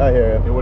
I hear you. Can you...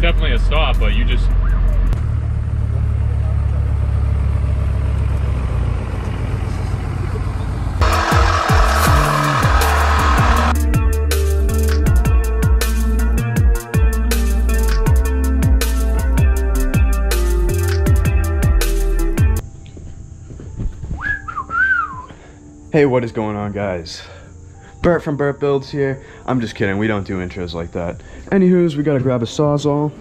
Definitely a stop, but you just Hey, what is going on, guys? Bert from Bert Builds here. I'm just kidding, we don't do intros like that. Anywho's, we gotta grab a Sawzall.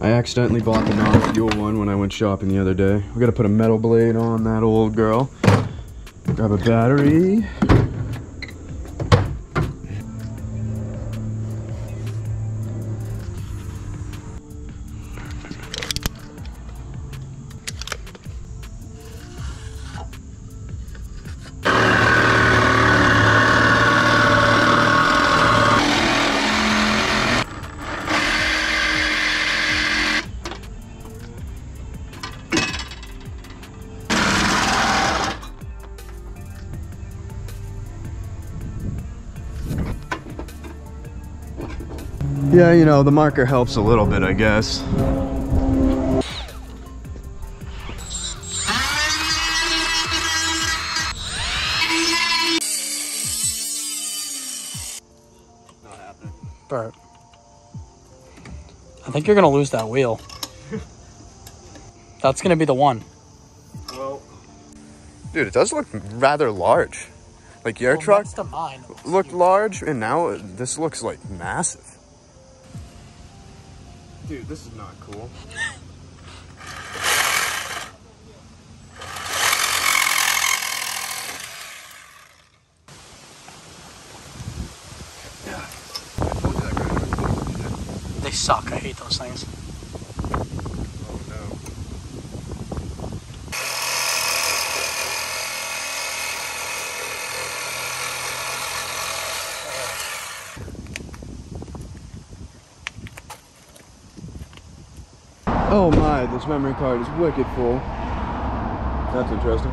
I accidentally bought the non-fuel one when I went shopping the other day. We gotta put a metal blade on that old girl. Grab a battery. Yeah, you know, the marker helps a little bit, I guess. Not happening. Bert, I think you're gonna lose that wheel. That's gonna be the one. Well, dude, it does look rather large. Like your truck looked large, and now this looks like massive. Dude, this is not cool. They suck. I hate those things. Oh no. Oh my, this memory card is wicked full. That's interesting.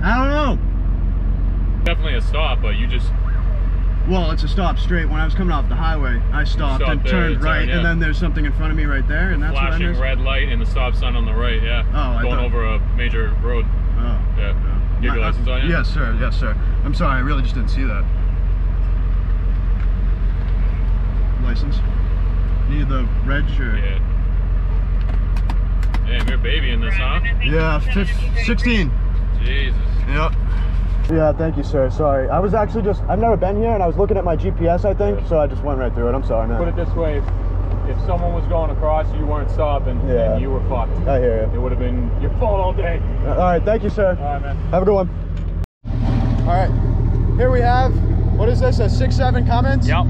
I don't know. Definitely a stop, but you just... Well, it's a stop straight. When I was coming off the highway, I stopped and turned right, and then there's something in front of me right there, and that's what I missed. Flashing red light and the stop sign on the right, yeah. Oh, going over a major road. Oh. Yeah. You have your license on you? Yes, sir. Yes, sir. I'm sorry. I really just didn't see that. License? Need the reg or? Yeah. Damn, you're babying this, huh? Yeah, 16. Jesus. Yep. Yeah, thank you, sir. Sorry. I was actually just, I've never been here, and I was looking at my GPS, I think, so I just went right through it. I'm sorry, man. Put it this way, if someone was going across, you weren't stopping, then you were fucked. I hear you. It would have been your fault all day. All right, thank you, sir. All right, man. Have a good one. All right, here we have, what is this, a 6.7 Cummins? Yep.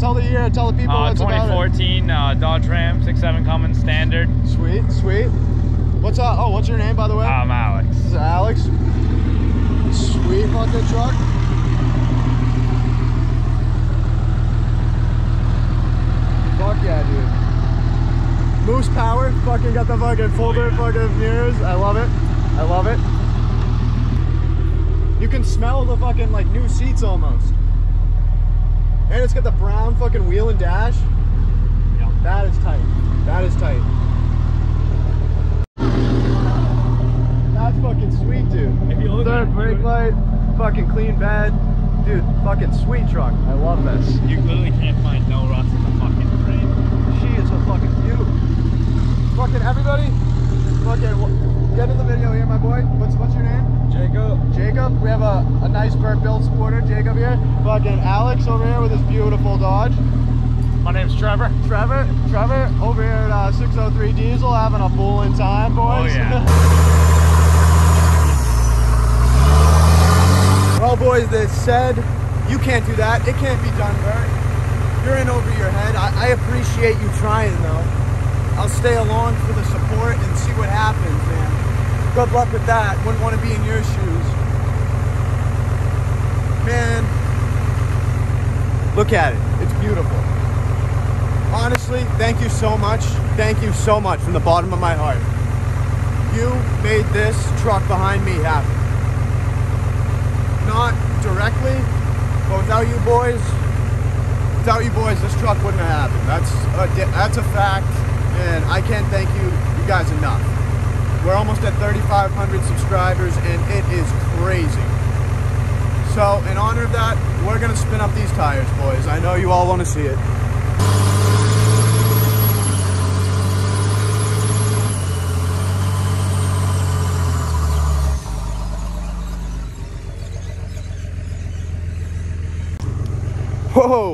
Tell the year, tell the people what's about it. 2014 Dodge Ram, 6.7 Cummins standard. Sweet, sweet. What's your name, by the way? I'm Alex. This is Alex. sweep on the truck. Fuck yeah, dude. Moose power. Fucking got the fucking folder, fucking mirrors. I love it. I love it. You can smell the fucking like new seats almost. And it's got the brown fucking wheel and dash. Yep. That is tight. That is tight. That's fucking sweet, dude. If you look third brake light, fucking clean bed. Dude, fucking sweet truck. I love this. You literally can't find no rust in the fucking frame. She is a fucking beaut. Fucking everybody, fucking get in the video here, my boy. What's your name? Jacob. Jacob. We have a nice Bert Builds supporter, Jacob, here. Fucking Alex over here with his beautiful Dodge. My name's Trevor. Trevor, over here at 603 Diesel, having a bullin' time, boys. Oh, yeah. Well, boys, they said, you can't do that. It can't be done, Bert. You're in over your head. I appreciate you trying, though. I'll stay along for the support and see what happens, man. Good luck with that. Wouldn't want to be in your shoes. Man, look at it. It's beautiful. Honestly, thank you so much. Thank you so much from the bottom of my heart. You made this truck behind me happen. Not directly, but without you boys, this truck wouldn't have happened. That's a fact, and I can't thank you guys enough. We're almost at 3,500 subscribers, and it is crazy. So, in honor of that, we're gonna spin up these tires, boys. I know you all wanna see it.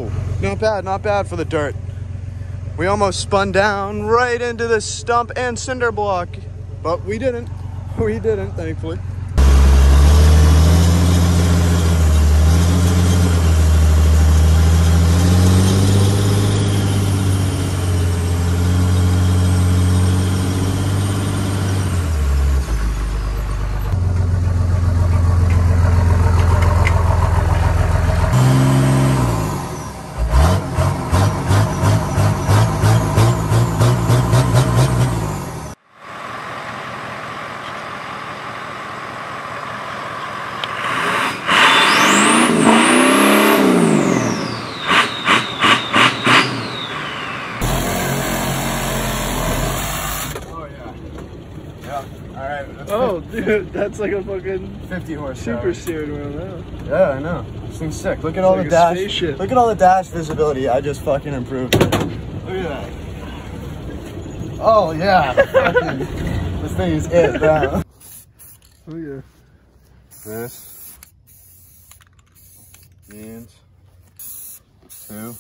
Whoa, not bad for the dirt. We almost spun down right into this stump and cinder block, but we didn't, thankfully. Dude, that's like a fucking 50 horsepower super steering wheel now. Yeah, I know. This thing's sick. Look at all the dash. Spaceship. Look at all the dash visibility. I just fucking improved it. Look at that. Oh yeah. This thing is it now. Oh yeah. This. And two.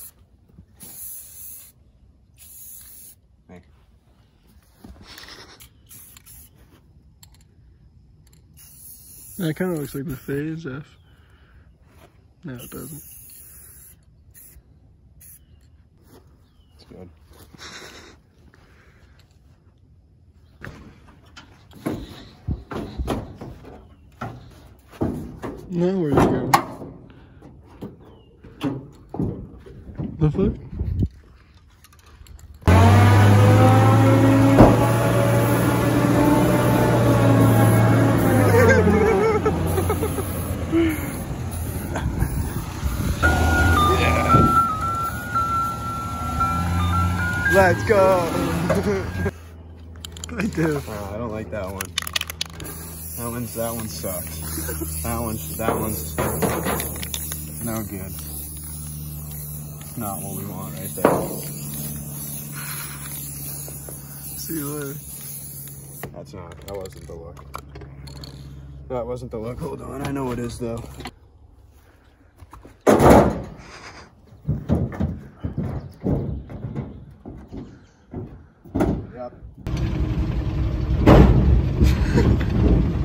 That kind of looks like the phase F. No, it doesn't. It's good. Now where's it going? The fuck? Let's go! I do. Oh, I don't like that one. That one sucks. That one's no good. It's not what we want right there. See you later. That wasn't the look. That wasn't the look. Hold on, I know what it is though. Yep.